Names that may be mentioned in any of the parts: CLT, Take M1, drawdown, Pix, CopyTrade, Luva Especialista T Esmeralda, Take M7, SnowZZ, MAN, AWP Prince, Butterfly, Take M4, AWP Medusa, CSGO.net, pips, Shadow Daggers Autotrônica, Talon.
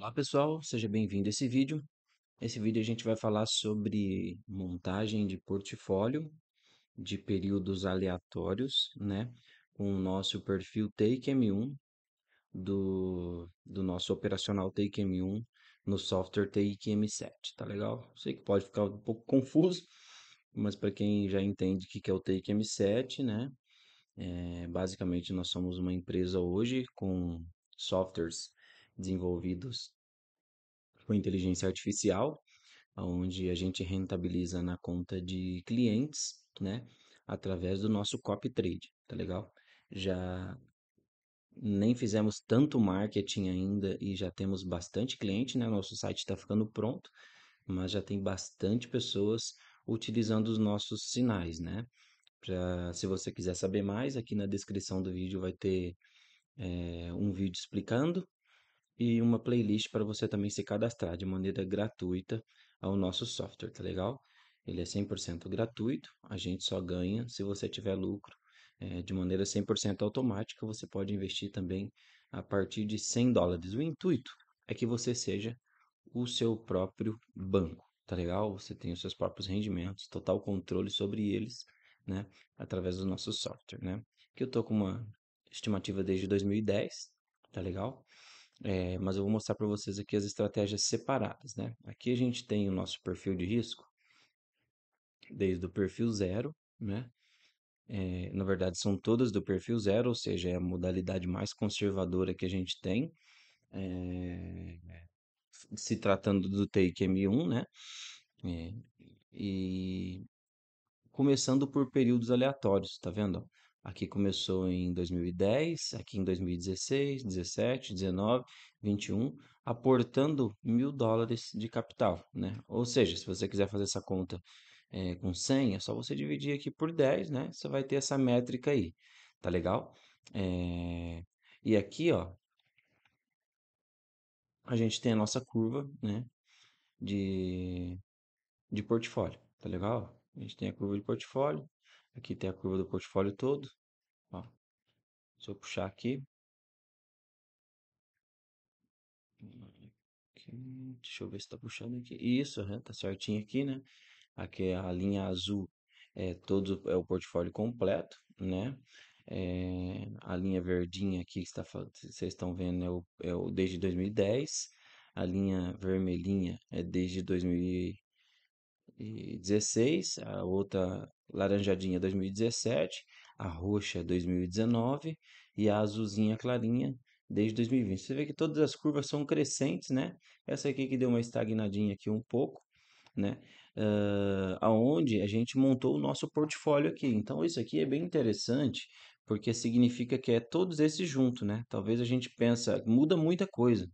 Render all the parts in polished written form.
Olá pessoal, seja bem-vindo a esse vídeo. Nesse vídeo a gente vai falar sobre montagem de portfólio de períodos aleatórios, né? Com o nosso perfil Take M1 do nosso operacional Take M1 no software Take M7, tá legal? Sei que pode ficar um pouco confuso, mas para quem já entende o que é o Take M7, né? Basicamente nós somos uma empresa hoje com softwares desenvolvidos com inteligência artificial, onde a gente rentabiliza na conta de clientes, né, através do nosso CopyTrade, tá legal? Já nem fizemos tanto marketing ainda e já temos bastante cliente, né? Nosso site está ficando pronto, mas já tem bastante pessoas utilizando os nossos sinais, né? Se você quiser saber mais, aqui na descrição do vídeo vai ter um vídeo explicando e uma playlist para você também se cadastrar de maneira gratuita ao nosso software, tá legal? Ele é 100% gratuito, a gente só ganha se você tiver lucro. De maneira 100% automática, você pode investir também a partir de $100. O intuito é que você seja o seu próprio banco, tá legal? Você tem os seus próprios rendimentos, total controle sobre eles, né? Através do nosso software, né? Que eu tô com uma estimativa desde 2010, tá legal? Mas eu vou mostrar para vocês aqui as estratégias separadas, né? Aqui a gente tem o nosso perfil de risco, desde o perfil 0, né? Na verdade, são todas do perfil 0, ou seja, é a modalidade mais conservadora que a gente tem, se tratando do Take M1, né? E começando por períodos aleatórios, tá vendo? Aqui começou em 2010, aqui em 2016, 17, 19, 21, aportando $1.000 de capital, né? Ou seja, se você quiser fazer essa conta com 100, é só você dividir aqui por 10, né? Você vai ter essa métrica aí, tá legal? E aqui, ó, a gente tem a nossa curva, né? De portfólio, tá legal? A gente tem a curva de portfólio. Aqui tem a curva do portfólio todo. Ó, se eu puxar aqui. Deixa eu ver se tá puxando aqui. Isso, tá certinho aqui, né? Aqui a linha azul é o portfólio completo, né? A linha verdinha aqui que vocês estão vendo é o desde 2010. A linha vermelhinha é desde 2016. A outra laranjadinha 2017, a roxa 2019 e a azulzinha clarinha desde 2020. Você vê que todas as curvas são crescentes, né? Essa aqui que deu uma estagnadinha aqui um pouco, né? Aonde a gente montou o nosso portfólio aqui. Então isso aqui é bem interessante porque significa que é todos esses juntos, né? Talvez a gente pensa, muda muita coisa.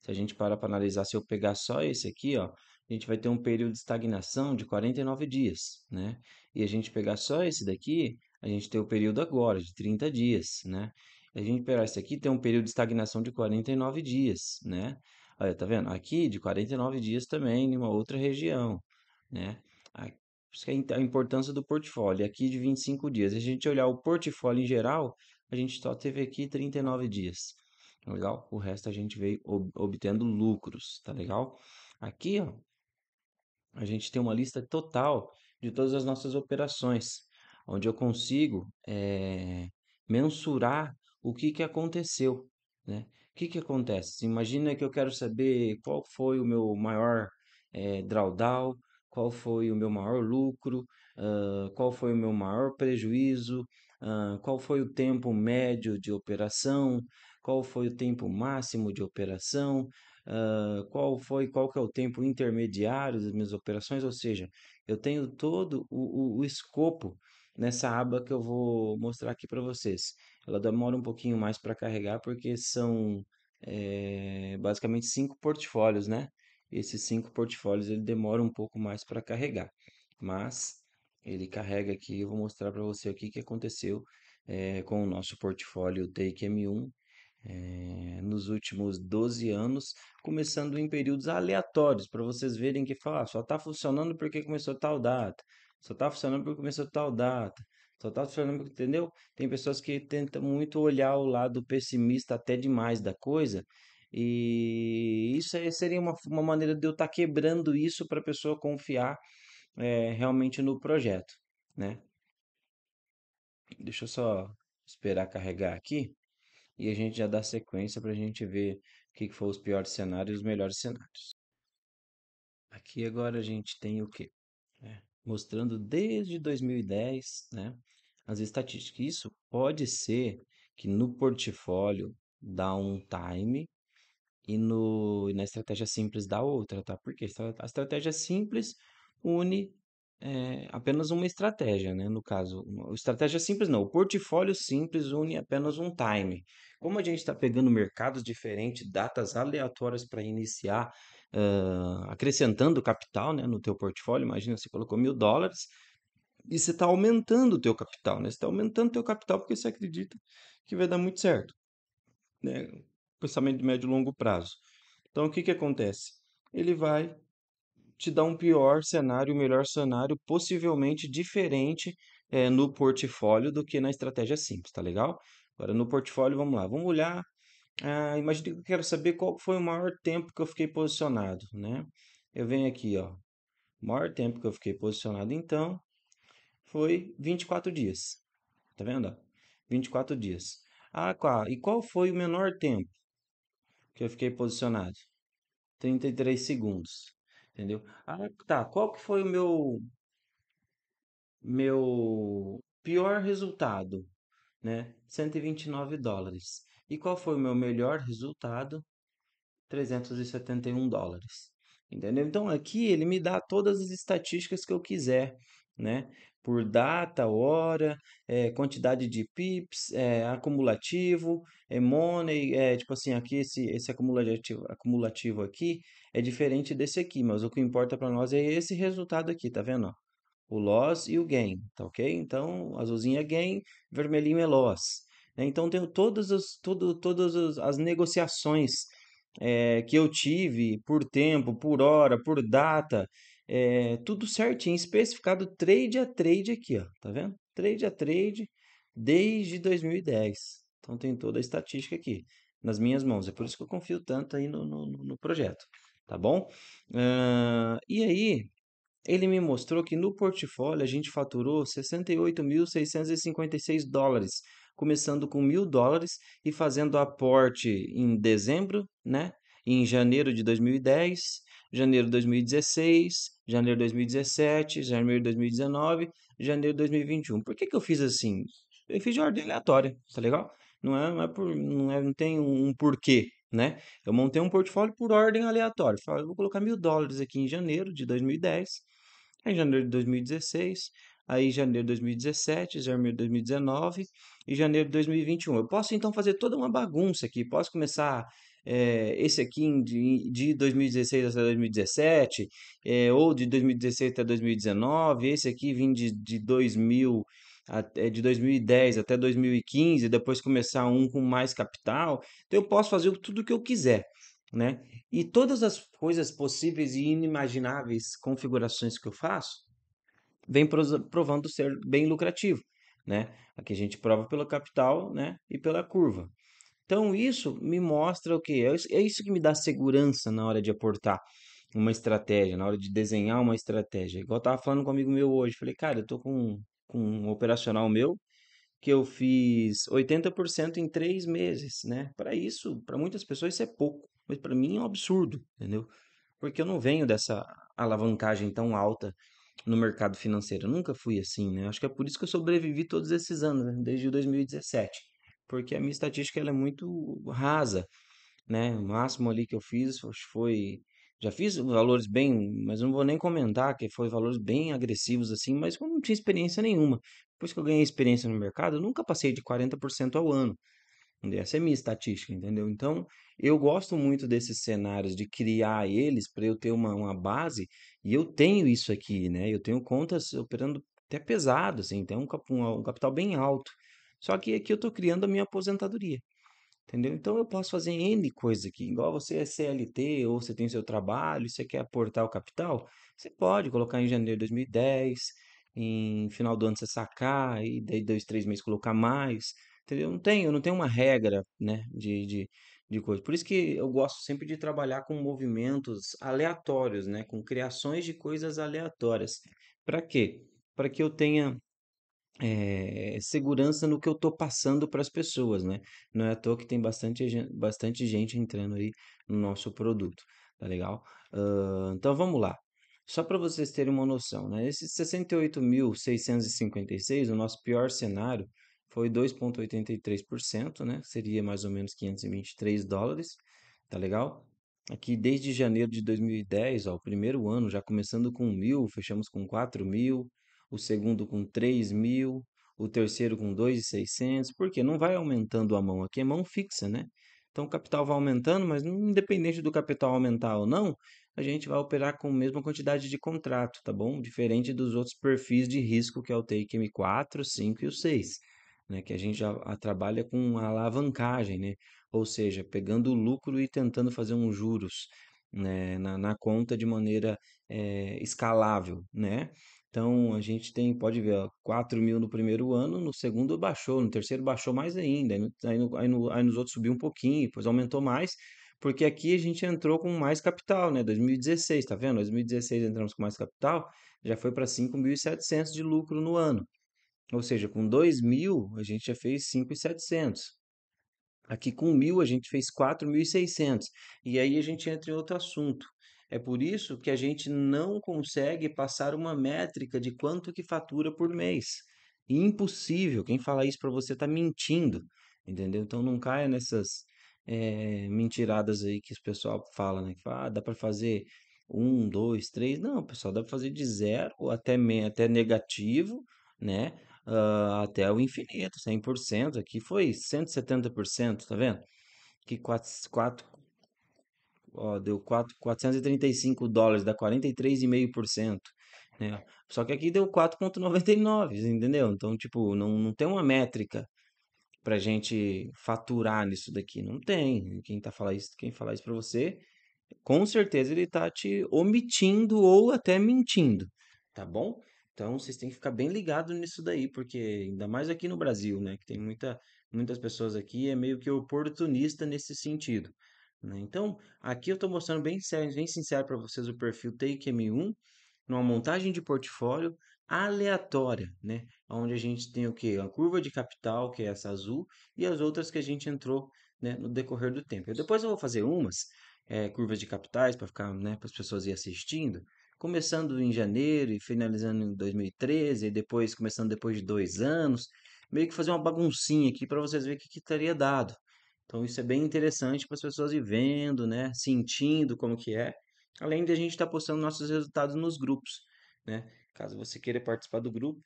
Se a gente parar para analisar, se eu pegar só esse aqui, ó, a gente vai ter um período de estagnação de 49 dias, né? E a gente pegar só esse daqui, a gente tem o período agora de 30 dias, né? E a gente pegar esse aqui, tem um período de estagnação de 49 dias, né? Olha, tá vendo? Aqui de 49 dias também, em uma outra região, né? Por isso que a importância do portfólio, aqui de 25 dias. Se a gente olhar o portfólio em geral, a gente só teve aqui 39 dias, tá legal? O resto a gente veio obtendo lucros, tá legal? Aqui, ó, a gente tem uma lista total de todas as nossas operações, onde eu consigo mensurar o que aconteceu, né? O que acontece? Imagina que eu quero saber qual foi o meu maior drawdown, qual foi o meu maior lucro, qual foi o meu maior prejuízo, qual foi o tempo médio de operação, qual foi o tempo máximo de operação, qual que é o tempo intermediário das minhas operações, ou seja, eu tenho todo o escopo nessa aba que eu vou mostrar aqui para vocês. Ela demora um pouquinho mais para carregar porque são basicamente 5 portfólios, né? Esses 5 portfólios ele demora um pouco mais para carregar, mas ele carrega aqui. Eu vou mostrar para você o que aconteceu com o nosso portfólio Take M1 nos últimos 12 anos, começando em períodos aleatórios, para vocês verem que falar só tá funcionando porque começou tal data, só tá funcionando porque começou tal data, só tá funcionando porque, entendeu? Tem pessoas que tentam muito olhar o lado pessimista até demais da coisa E isso seria uma maneira de eu estar quebrando isso para a pessoa confiar realmente no projeto, né? Deixa eu só esperar carregar aqui e a gente já dá sequência para a gente ver o que foram os piores cenários e os melhores cenários. Aqui agora a gente tem o que? Mostrando desde 2010, né, as estatísticas. Isso pode ser que no portfólio dá um time e na estratégia simples dá outra, tá? Porque a estratégia simples une apenas uma estratégia, né? No caso, estratégia simples não, o portfólio simples une apenas um time. Como a gente está pegando mercados diferentes, datas aleatórias para iniciar, acrescentando capital, né, no teu portfólio, imagina, você colocou $1.000 e você está aumentando o teu capital, né? Você está aumentando o teu capital porque você acredita que vai dar muito certo, né? Pensamento de médio e longo prazo. Então, o que que acontece? Ele vai te dar um pior cenário, um melhor cenário, possivelmente diferente no portfólio do que na estratégia simples, tá legal? Agora, no portfólio, vamos lá, vamos olhar. Imagina que eu quero saber qual foi o maior tempo que eu fiquei posicionado, né? Eu venho aqui, ó. O maior tempo que eu fiquei posicionado, então, foi 24 dias. Tá vendo? 24 dias. E qual foi o menor tempo que eu fiquei posicionado? 33 segundos. Entendeu? Qual que foi o meu pior resultado, né? $129. E qual foi o meu melhor resultado? $371. Entendeu? Então aqui ele me dá todas as estatísticas que eu quiser, né? Por data, hora, quantidade de pips, acumulativo, money, tipo assim, aqui esse acumulativo aqui é diferente desse aqui, mas o que importa para nós é esse resultado aqui, tá vendo? Ó? O loss e o gain, tá ok? Então, azulzinho é gain, vermelhinho é loss. Né? Então, tenho todas as negociações que eu tive por tempo, por hora, por data, tudo certinho, especificado trade a trade aqui, ó, tá vendo? Trade a trade desde 2010. Então tem toda a estatística aqui nas minhas mãos. É por isso que eu confio tanto aí no projeto, tá bom? E aí ele me mostrou que no portfólio a gente faturou $68.656, começando com $1.000 e fazendo aporte em dezembro, né? Em janeiro de 2010, janeiro de 2016, janeiro de 2017, janeiro de 2019, janeiro de 2021. Por que que eu fiz assim? Eu fiz de ordem aleatória, tá legal? Não tem um porquê, né? Eu montei um portfólio por ordem aleatória. Falei, eu vou colocar $1.000 aqui em janeiro de 2010, aí janeiro de 2016, aí janeiro de 2017, janeiro de 2019 e janeiro de 2021. Eu posso então fazer toda uma bagunça aqui, posso começar... esse aqui de 2016 até 2017, ou de 2016 até 2019, esse aqui vim de 2010 até 2015, depois começar um com mais capital. Então eu posso fazer tudo o que eu quiser, né? E todas as coisas possíveis e inimagináveis configurações que eu faço vem provando ser bem lucrativo, né? Aqui a gente prova pelo capital, né? E pela curva. Então, isso me mostra o que? É isso que me dá segurança na hora de aportar uma estratégia, na hora de desenhar uma estratégia. Igual eu estava falando com um amigo meu hoje, falei, cara, eu estou com um operacional meu que eu fiz 80% em 3 meses, né? Para isso, para muitas pessoas isso é pouco, mas para mim é um absurdo, entendeu? Porque eu não venho dessa alavancagem tão alta no mercado financeiro, eu nunca fui assim, né? Acho que é por isso que eu sobrevivi todos esses anos, né? Desde 2017. Porque a minha estatística ela é muito rasa, né? O máximo ali que eu fiz foi... Já fiz valores bem... Mas não vou nem comentar que foi valores bem agressivos assim, mas eu não tinha experiência nenhuma. Depois que eu ganhei experiência no mercado, eu nunca passei de 40% ao ano. Essa é a minha estatística, entendeu? Então, eu gosto muito desses cenários, de criar eles para eu ter uma base. E eu tenho isso aqui, né? Eu tenho contas operando até pesado, assim. Tem um capital bem alto. Só que aqui eu estou criando a minha aposentadoria, entendeu? Então, eu posso fazer N coisa aqui. Igual você é CLT ou você tem seu trabalho, você quer aportar o capital, você pode colocar em janeiro de 2010, em final do ano você sacar, e daí 2, 3 meses colocar mais, entendeu? Eu não tenho uma regra, né, de coisa. Por isso que eu gosto sempre de trabalhar com movimentos aleatórios, né? Com criações de coisas aleatórias. Para quê? Para que eu tenha segurança no que eu estou passando para as pessoas, né? Não é à toa que tem bastante gente entrando aí no nosso produto, tá legal? Então vamos lá. Só para vocês terem uma noção, né? Esse 68.656, o nosso pior cenário foi 2,83%, né? Seria mais ou menos $523, tá legal? Aqui desde janeiro de 2010, ó, o primeiro ano já começando com 1.000, fechamos com 4.000, o segundo com 3.000, o terceiro com 2.600, porque não vai aumentando a mão, aqui é mão fixa, né? Então o capital vai aumentando, mas independente do capital aumentar ou não, a gente vai operar com a mesma quantidade de contrato, tá bom? Diferente dos outros perfis de risco, que é o Take M4, 5 e o 6, né? Que a gente já trabalha com a alavancagem, né? Ou seja, pegando o lucro e tentando fazer uns juros, né? na conta de maneira escalável, né? Então, a gente tem, pode ver, ó, 4 mil no primeiro ano, no segundo baixou, no terceiro baixou mais ainda, aí nos outros subiu um pouquinho, depois aumentou mais, porque aqui a gente entrou com mais capital, né? 2016, tá vendo? 2016 entramos com mais capital, já foi para 5.700 de lucro no ano. Ou seja, com 2.000 a gente já fez 5.700. Aqui com 1.000 a gente fez 4.600. E aí a gente entra em outro assunto. É por isso que a gente não consegue passar uma métrica de quanto que fatura por mês. Impossível. Quem fala isso para você está mentindo, entendeu? Então não caia nessas mentiradas aí que o pessoal fala, né? Que fala, dá para fazer 1, 2, 3. Não, pessoal, dá para fazer de 0 até negativo, né? Até o infinito, 100%. Aqui foi 170%, tá vendo? Que 4... Ó, deu $435, dá 43,5%, né? Só que aqui deu 4,99, entendeu? Então, tipo, não tem uma métrica pra gente faturar nisso daqui, não tem. Quem falar isso pra você, com certeza ele tá te omitindo ou até mentindo, tá bom? Então, vocês têm que ficar bem ligados nisso daí, porque ainda mais aqui no Brasil, né? Que tem muitas pessoas aqui, é meio que oportunista nesse sentido. Então, aqui eu estou mostrando bem sincero para vocês o perfil Take M1, numa montagem de portfólio aleatória, né? Onde a gente tem o que? A curva de capital, que é essa azul, e as outras que a gente entrou, né, no decorrer do tempo. Depois eu vou fazer umas curvas de capitais para ficar, né, para as pessoas ir assistindo, começando em janeiro e finalizando em 2013, e depois começando depois de 2 anos, meio que fazer uma baguncinha aqui para vocês verem o que estaria dado. Então, isso é bem interessante para as pessoas ir vendo, né? Sentindo como que é. Além de a gente estar postando nossos resultados nos grupos, né? Caso você queira participar do grupo,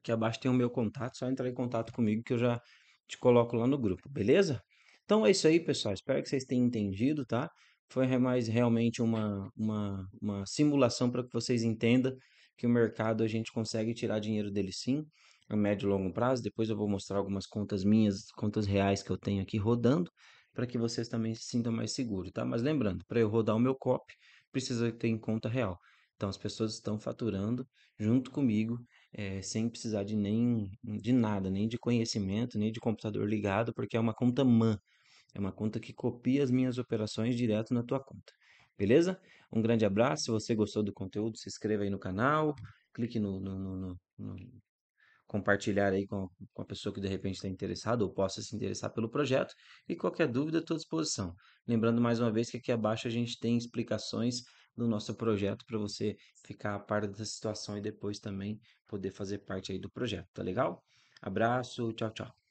aqui abaixo tem o meu contato. Só entrar em contato comigo que eu já te coloco lá no grupo, beleza? Então, é isso aí, pessoal. Espero que vocês tenham entendido, tá? Foi mais realmente uma simulação para que vocês entendam que o mercado a gente consegue tirar dinheiro dele sim. A médio e longo prazo, depois eu vou mostrar algumas contas minhas, contas reais que eu tenho aqui rodando, para que vocês também se sintam mais seguros, tá? Mas lembrando, para eu rodar o meu copy, precisa ter em conta real. Então, as pessoas estão faturando junto comigo, sem precisar de nem de nada, nem de conhecimento, nem de computador ligado, porque é uma conta MAN, é uma conta que copia as minhas operações direto na tua conta, beleza? Um grande abraço, se você gostou do conteúdo, se inscreva aí no canal, clique no compartilhar aí com a pessoa que de repente está interessada ou possa se interessar pelo projeto, e qualquer dúvida estou à disposição. Lembrando mais uma vez que aqui abaixo a gente tem explicações do nosso projeto para você ficar a par da situação e depois também poder fazer parte aí do projeto, tá legal? Abraço, tchau, tchau.